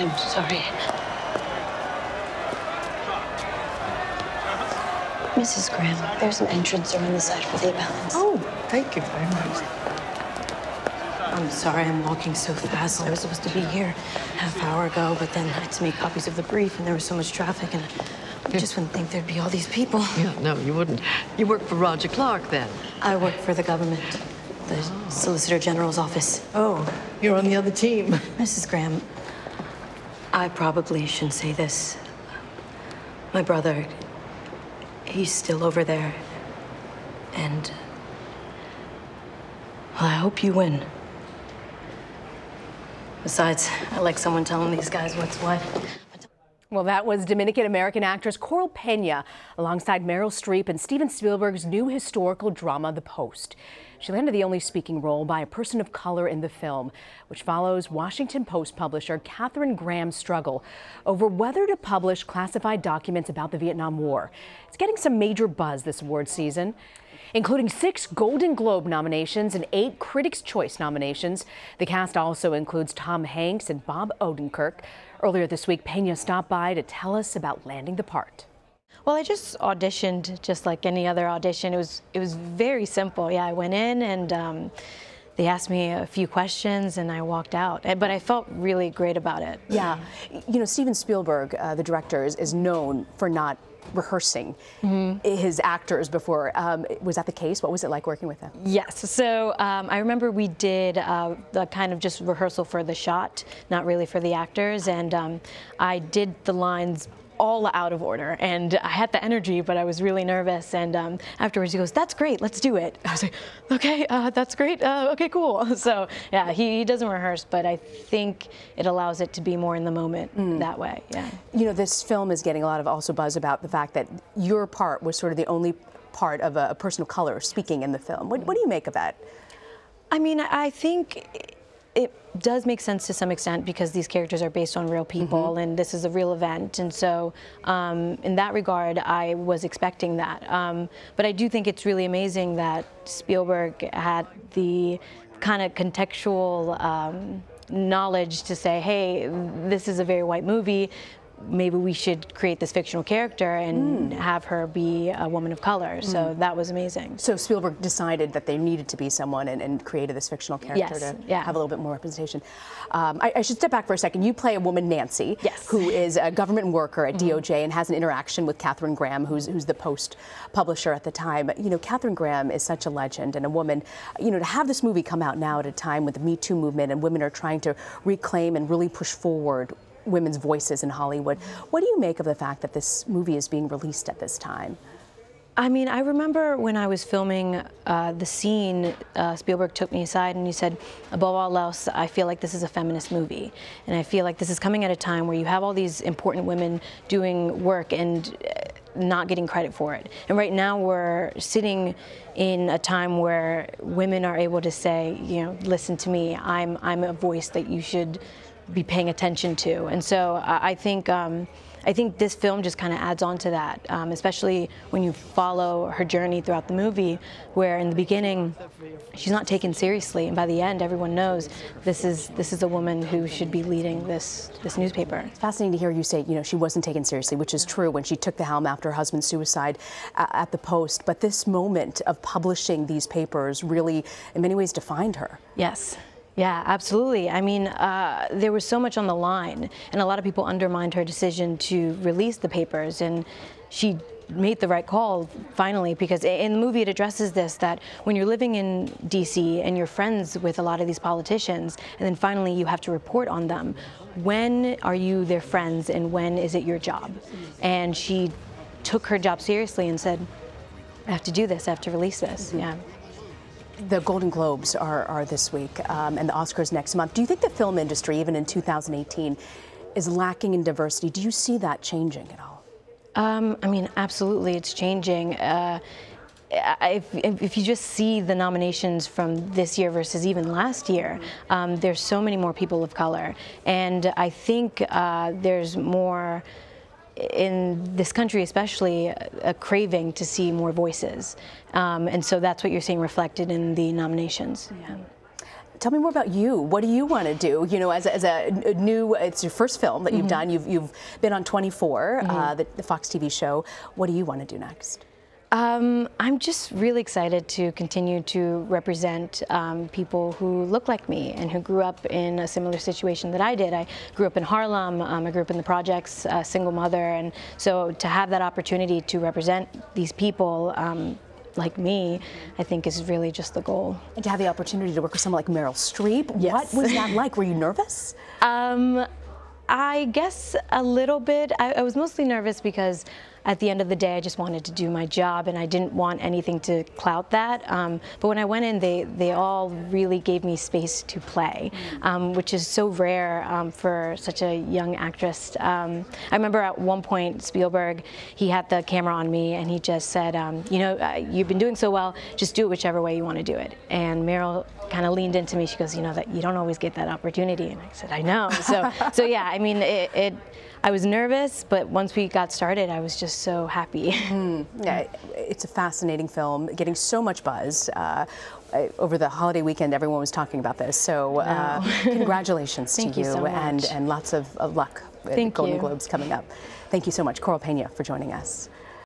I'm sorry. Mrs. Graham, there's an entrance around the side for the balance. Oh, thank you very much. I'm sorry I'm walking so fast. I was supposed to be here half hour ago, but then I had to make copies of the brief, and there was so much traffic, and I just wouldn't think there'd be all these people. Yeah, no, you wouldn't. You work for Roger Clark, then? I work for the government, the Solicitor General's office. Oh, you're on the other team. Mrs. Graham, I probably shouldn't say this. My brother, he's still over there, and, well, I hope you win. Besides, I like someone telling these guys what's what. Well, that was Dominican-American actress Coral Peña alongside Meryl Streep and Steven Spielberg's new historical drama, The Post. She landed the only speaking role by a person of color in the film, which follows Washington Post publisher Katherine Graham's struggle over whether to publish classified documents about the Vietnam War. It's getting some major buzz this award season, including 6 Golden Globe nominations and 8 Critics' Choice nominations. The cast also includes Tom Hanks and Bob Odenkirk. Earlier this week, Peña stopped by to tell us about landing the part. Well, I just auditioned just like any other audition. It was very simple. Yeah, I went in and they asked me a few questions and I walked out, but I felt really great about it. Yeah, you know, Steven Spielberg, the director, is known for not rehearsing his actors before. Was that the case? What was it like working with them? Yes, so I remember we did the kind of just rehearsal for the shot, not really for the actors, and I did the lines all out of order, and I had the energy, but I was really nervous. And afterwards, he goes, "That's great, let's do it." I was like, "Okay, that's great. Okay, cool." So yeah, he doesn't rehearse, but I think it allows it to be more in the moment that way. Yeah. You know, this film is getting a lot of also buzz about the fact that your part was sort of the only part of a person of color speaking in the film. What do you make of that? I mean, I think it does make sense to some extent because these characters are based on real people and this is a real event, and so in that regard I was expecting that, but I do think it's really amazing that Spielberg had the kind of contextual knowledge to say, hey, this is a very white movie, maybe we should create this fictional character and have her be a woman of color. So that was amazing. So Spielberg decided that they needed to be someone and created this fictional character to have a little bit more representation. I should step back for a second. You play a woman, Nancy, who is a government worker at DOJ and has an interaction with Katherine Graham, who's the Post publisher at the time. You know, Katherine Graham is such a legend and a woman. You know, to have this movie come out now at a time with the Me Too movement and women are trying to reclaim and really push forward women's voices in Hollywood. What do you make of the fact that this movie is being released at this time? I mean, I remember when I was filming the scene, Spielberg took me aside and he said, above all else, I feel like this is a feminist movie. And I feel like this is coming at a time where you have all these important women doing work and not getting credit for it. And right now we're sitting in a time where women are able to say, you know, listen to me, I'm a voice that you should be paying attention to. And so I think this film just kind of adds on to that, especially when you follow her journey throughout the movie, where in the beginning she's not taken seriously, and by the end everyone knows this is a woman who should be leading this newspaper. It's fascinating to hear you say, you know, she wasn't taken seriously, which is true when she took the helm after her husband's suicide at the Post, but this moment of publishing these papers really in many ways defined her. Yes. Yeah, absolutely. I mean, there was so much on the line, and a lot of people undermined her decision to release the papers, and she made the right call finally, because in the movie it addresses this, that when you're living in DC and you're friends with a lot of these politicians, and then finally you have to report on them, when are you their friends and when is it your job? And she took her job seriously and said, I have to do this, I have to release this. Yeah. The Golden Globes are this week, and the Oscars next month. Do you think the film industry, even in 2018, is lacking in diversity? Do you see that changing at all? I mean, absolutely, it's changing. If you just see the nominations from this year versus even last year, there's so many more people of color. And I think there's more, in this country especially, a craving to see more voices. And so that's what you're seeing reflected in the nominations. Yeah. Tell me more about you. What do you want to do? You know, as a new, it's your first film that you've done. You've been on 24, the Fox TV show. What do you want to do next? I'm just really excited to continue to represent people who look like me and who grew up in a similar situation that I did. I grew up in Harlem, I grew up in the projects, a single mother, and so to have that opportunity to represent these people like me, I think is really just the goal. And to have the opportunity to work with someone like Meryl Streep, yes. What was that like? Were you nervous? I guess a little bit. I was mostly nervous because at the end of the day I just wanted to do my job and I didn't want anything to clout that. But when I went in, they all really gave me space to play, which is so rare for such a young actress. I remember at one point Spielberg, he had the camera on me and he just said, you know, you've been doing so well, just do it whichever way you want to do it. And Meryl kind of leaned into me. She goes, you know, that you don't always get that opportunity. And I said, I know. So yeah, I mean, I was nervous, but once we got started, I was just so happy. Yeah, it's a fascinating film, getting so much buzz. Over the holiday weekend, everyone was talking about this. So congratulations to you so and lots of luck with Golden Globes coming up. Thank you so much, Coral Peña, for joining us.